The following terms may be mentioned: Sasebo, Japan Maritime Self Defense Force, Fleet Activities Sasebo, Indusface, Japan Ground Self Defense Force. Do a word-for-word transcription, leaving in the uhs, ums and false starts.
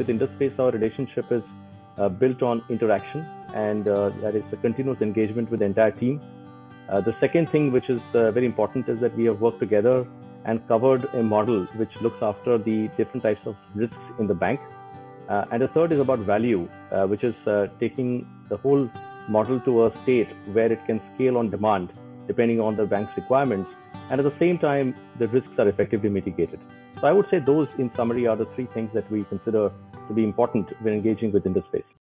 with Indusface, our relationship is uh, built on interaction, and uh, that is the continuous engagement with the entire team. Uh, the second thing, which is uh, very important, is that we have worked together and covered a model which looks after the different types of risks in the bank. Uh, and the third is about value, uh, which is uh, taking the whole model to a state where it can scale on demand, depending on the bank's requirements. And at the same time, the risks are effectively mitigated. So I would say those, in summary, are the three things that we consider to be important when engaging with Indusface.